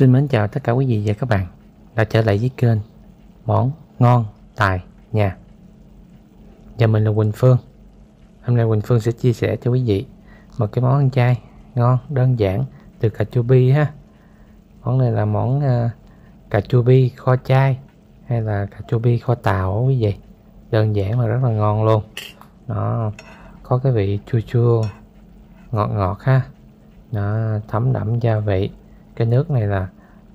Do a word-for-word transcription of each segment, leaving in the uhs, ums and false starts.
Xin mến chào tất cả quý vị và các bạn đã trở lại với kênh Món Ngon Tài Nhà. Và mình là Quỳnh Phương. Hôm nay Quỳnh Phương sẽ chia sẻ cho quý vị một cái món ăn chay ngon đơn giản từ cà chua bi ha. Món này là món uh, cà chua bi kho chay hay là cà chua bi kho tàu quý vị. Đơn giản mà rất là ngon luôn. Nó có cái vị chua chua ngọt ngọt ha. Nó thấm đậm gia vị. Cái nước này là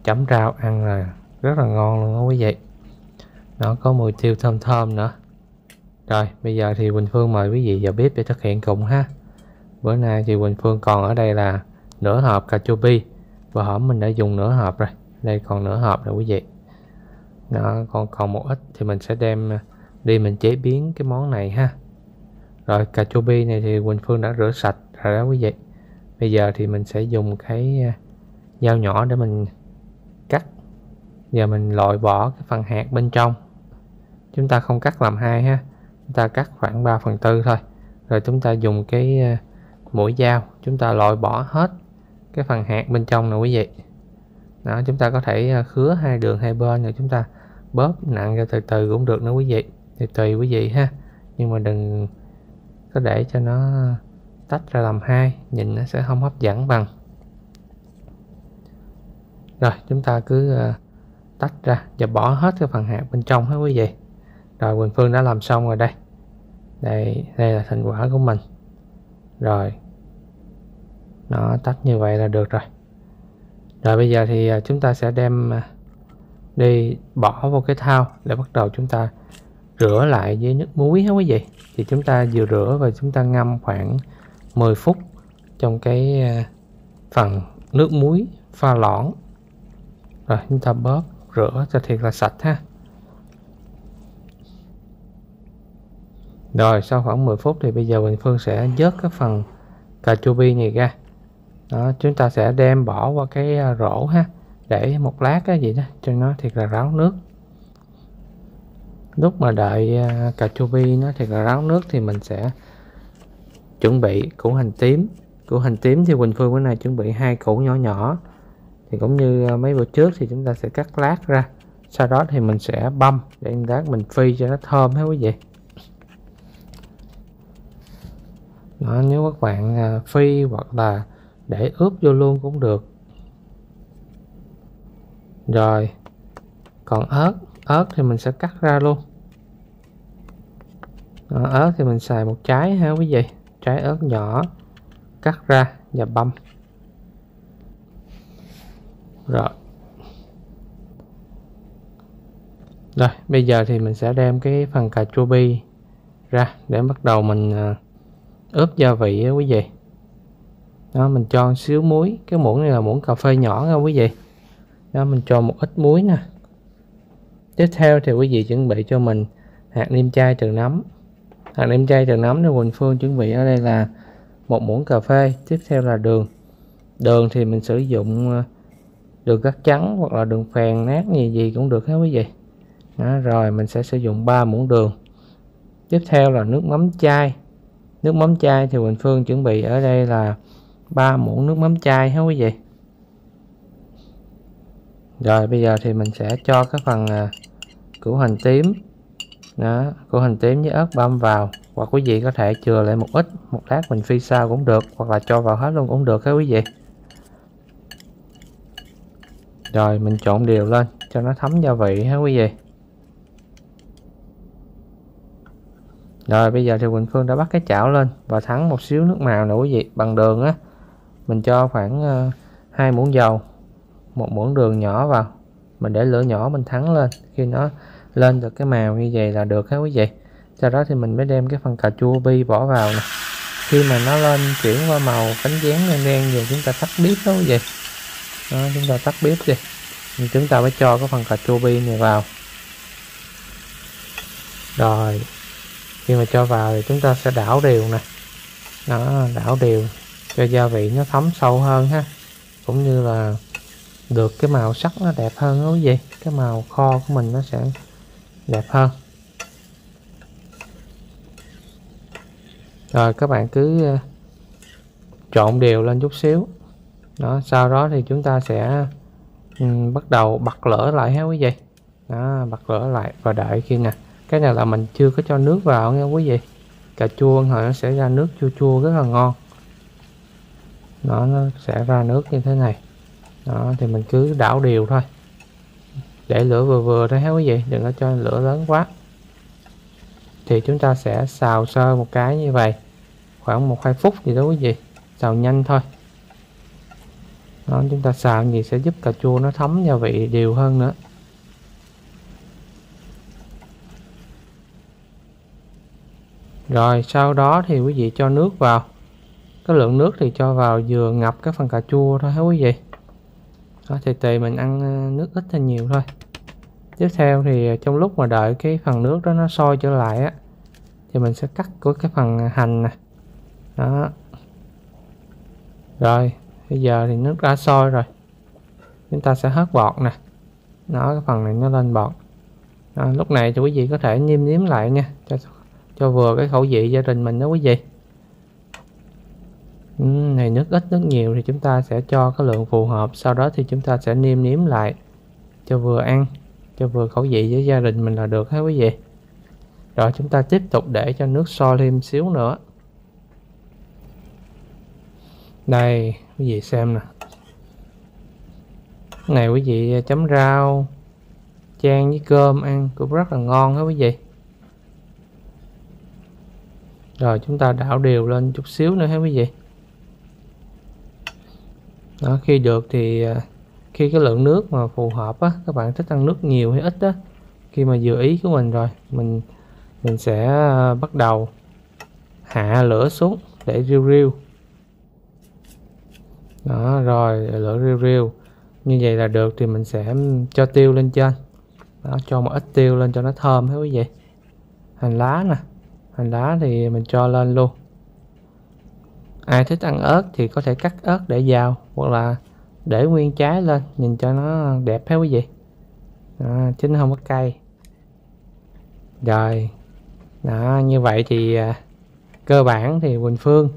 chấm rau ăn là rất là ngon luôn đó quý vị. Nó có mùi tiêu thơm thơm nữa. Rồi bây giờ thì Quỳnh Phương mời quý vị vào bếp để thực hiện cùng ha. Bữa nay thì Quỳnh Phương còn ở đây là nửa hộp cà chua bi. Và hổm mình đã dùng nửa hộp rồi. Đây còn nửa hộp rồi quý vị. Nó còn còn một ít thì mình sẽ đem đi mình chế biến cái món này ha. Rồi cà chua bi này thì Quỳnh Phương đã rửa sạch rồi đó quý vị. Bây giờ thì mình sẽ dùng cái dao nhỏ để mình cắt. Giờ mình loại bỏ cái phần hạt bên trong. Chúng ta không cắt làm hai ha. Chúng ta cắt khoảng ba phần tư thôi. Rồi chúng ta dùng cái mũi dao, chúng ta loại bỏ hết cái phần hạt bên trong nè quý vị. Đó, chúng ta có thể khứa hai đường hai bên rồi chúng ta bóp nặng ra từ từ cũng được nữa quý vị. Thì tùy quý vị ha. Nhưng mà đừng có để cho nó tách ra làm hai, nhìn nó sẽ không hấp dẫn bằng. Rồi chúng ta cứ tách ra và bỏ hết cái phần hạt bên trong hết quý vị. Rồi Quỳnh Phương đã làm xong rồi đây. Đây, đây là thành quả của mình. Rồi. Nó tách như vậy là được rồi. Rồi bây giờ thì chúng ta sẽ đem đi bỏ vô cái thau để bắt đầu chúng ta rửa lại với nước muối hết quý vị. Thì chúng ta vừa rửa và chúng ta ngâm khoảng mười phút trong cái phần nước muối pha loãng. Rồi chúng ta bóp rửa cho thiệt là sạch ha. Rồi sau khoảng mười phút thì bây giờ Quỳnh Phương sẽ vớt cái phần cà chua bi này ra. Đó, chúng ta sẽ đem bỏ qua cái rổ ha, để một lát cái gì đó cho nó thiệt là ráo nước. Lúc mà đợi cà chua bi nó thiệt là ráo nước thì mình sẽ chuẩn bị củ hành tím. Củ hành tím thì Quỳnh Phương bữa nay chuẩn bị hai củ nhỏ nhỏ. Thì cũng như mấy bữa trước thì chúng ta sẽ cắt lát ra. Sau đó thì mình sẽ băm để lát mình phi cho nó thơm hết quý vị. Đó, nếu các bạn phi hoặc là để ướp vô luôn cũng được. Rồi còn ớt, ớt thì mình sẽ cắt ra luôn. Đó, ớt thì mình xài một trái ha quý vị. Trái ớt nhỏ cắt ra và băm. Rồi. Rồi, bây giờ thì mình sẽ đem cái phần cà chua bi ra để bắt đầu mình ướp gia vị á quý vị. Đó, mình cho xíu muối, cái muỗng này là muỗng cà phê nhỏ nha quý vị. Đó, mình cho một ít muối nè. Tiếp theo thì quý vị chuẩn bị cho mình hạt nêm chay trừ nấm. Hạt nêm chay trừ nấm thì Quỳnh Phương chuẩn bị ở đây là một muỗng cà phê. Tiếp theo là đường. Đường thì mình sử dụng đường cát trắng hoặc là đường phèn nát gì gì cũng được hết quý vị. Đó, rồi mình sẽ sử dụng ba muỗng đường. Tiếp theo là nước mắm chai. Nước mắm chai thì Quỳnh Phương chuẩn bị ở đây là ba muỗng nước mắm chai hết quý vị. Rồi bây giờ thì mình sẽ cho cái phần củ hành tím. Đó, củ hành tím với ớt băm vào. Hoặc quý vị có thể chừa lại một ít, một lát mình phi sao cũng được. Hoặc là cho vào hết luôn cũng được hết quý vị. Rồi mình trộn đều lên cho nó thấm gia vị ha quý vị. Rồi bây giờ thì Quỳnh Phương đã bắt cái chảo lên và thắng một xíu nước màu nè quý vị. Bằng đường á, mình cho khoảng hai muỗng dầu, một muỗng đường nhỏ vào. Mình để lửa nhỏ mình thắng lên. Khi nó lên được cái màu như vậy là được ha quý vị. Sau đó thì mình mới đem cái phần cà chua bi bỏ vào nè. Khi mà nó lên chuyển qua màu cánh gián đen đen rồi chúng ta tắt bếp đó quý vị. Đó, chúng ta tắt bếp đi. Chúng ta phải cho cái phần cà chua bi này vào. Rồi khi mà cho vào thì chúng ta sẽ đảo đều nè. Đó, đảo đều cho gia vị nó thấm sâu hơn ha. Cũng như là được cái màu sắc nó đẹp hơn đó quý vị. Cái màu kho của mình nó sẽ đẹp hơn. Rồi các bạn cứ trộn đều lên chút xíu. Đó, sau đó thì chúng ta sẽ ừ, bắt đầu bật lửa lại ha quý vị. Đó, bật lửa lại và đợi kia nè. Cái này là mình chưa có cho nước vào nha quý vị. Cà chua hồi nó sẽ ra nước chua chua rất là ngon. Đó, nó sẽ ra nước như thế này. Đó, thì mình cứ đảo đều thôi, để lửa vừa vừa thôi ha quý vị, đừng có cho lửa lớn quá. Thì chúng ta sẽ xào sơ một cái như vậy khoảng một hai phút gì đó quý vị, xào nhanh thôi. Đó, chúng ta xào gì sẽ giúp cà chua nó thấm gia vị đều hơn nữa. Rồi sau đó thì quý vị cho nước vào. Cái lượng nước thì cho vào vừa ngập cái phần cà chua thôi hả quý vị. Đó, thì tùy mình ăn nước ít hay nhiều thôi. Tiếp theo thì trong lúc mà đợi cái phần nước đó nó sôi trở lại á, thì mình sẽ cắt của cái phần hành nè. Đó. Rồi bây giờ thì nước đã sôi rồi, chúng ta sẽ hớt bọt nè. Nó cái phần này nó lên bọt. Đó, lúc này thì quý vị có thể nêm nếm lại nha, cho cho vừa cái khẩu vị gia đình mình đó quý vị. Ừ, này nước ít nước nhiều thì chúng ta sẽ cho cái lượng phù hợp, sau đó thì chúng ta sẽ nêm nếm lại cho vừa ăn, cho vừa khẩu vị với gia đình mình là được hết quý vị. Rồi chúng ta tiếp tục để cho nước sôi thêm xíu nữa. Đây quý vị xem nè, này quý vị chấm rau chan với cơm ăn cũng rất là ngon hết quý vị. Rồi chúng ta đảo đều lên chút xíu nữa hả quý vị. Đó, khi được thì khi cái lượng nước mà phù hợp á, các bạn thích ăn nước nhiều hay ít á, khi mà vừa ý của mình rồi mình mình sẽ bắt đầu hạ lửa xuống để riu riu. Đó, rồi lửa riu riu như vậy là được, thì mình sẽ cho tiêu lên trên. Đó, cho một ít tiêu lên cho nó thơm hả quý vị. Hành lá nè, hành lá thì mình cho lên luôn. Ai thích ăn ớt thì có thể cắt ớt để vào, hoặc là để nguyên trái lên nhìn cho nó đẹp hết quý vị. Đó, chứ nó không có cay. Rồi đó, như vậy thì cơ bản thì Quỳnh Phương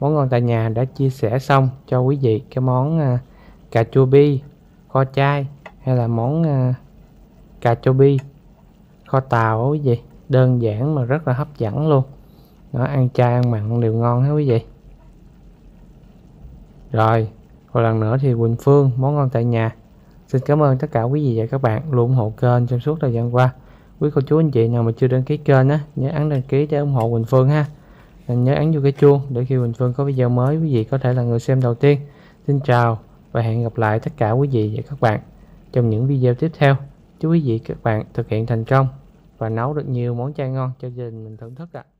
món ngon tại nhà đã chia sẻ xong cho quý vị cái món cà chua bi kho chai, hay là món cà chua bi kho tàu quý vị. Đơn giản mà rất là hấp dẫn luôn. Nó ăn chay ăn mặn đều ngon hết quý vị. Rồi một lần nữa thì Quỳnh Phương món ngon tại nhà xin cảm ơn tất cả quý vị và các bạn luôn ủng hộ kênh trong suốt thời gian qua. Quý cô chú anh chị nào mà chưa đăng ký kênh á, nhớ ấn đăng ký để ủng hộ Quỳnh Phương ha. Nhớ ấn vô cái chuông để khi Quỳnh Phương có video mới quý vị có thể là người xem đầu tiên. Xin chào và hẹn gặp lại tất cả quý vị và các bạn trong những video tiếp theo. Chúc quý vị các bạn thực hiện thành công và nấu được nhiều món chay ngon cho gia đình mình thưởng thức ạ. À.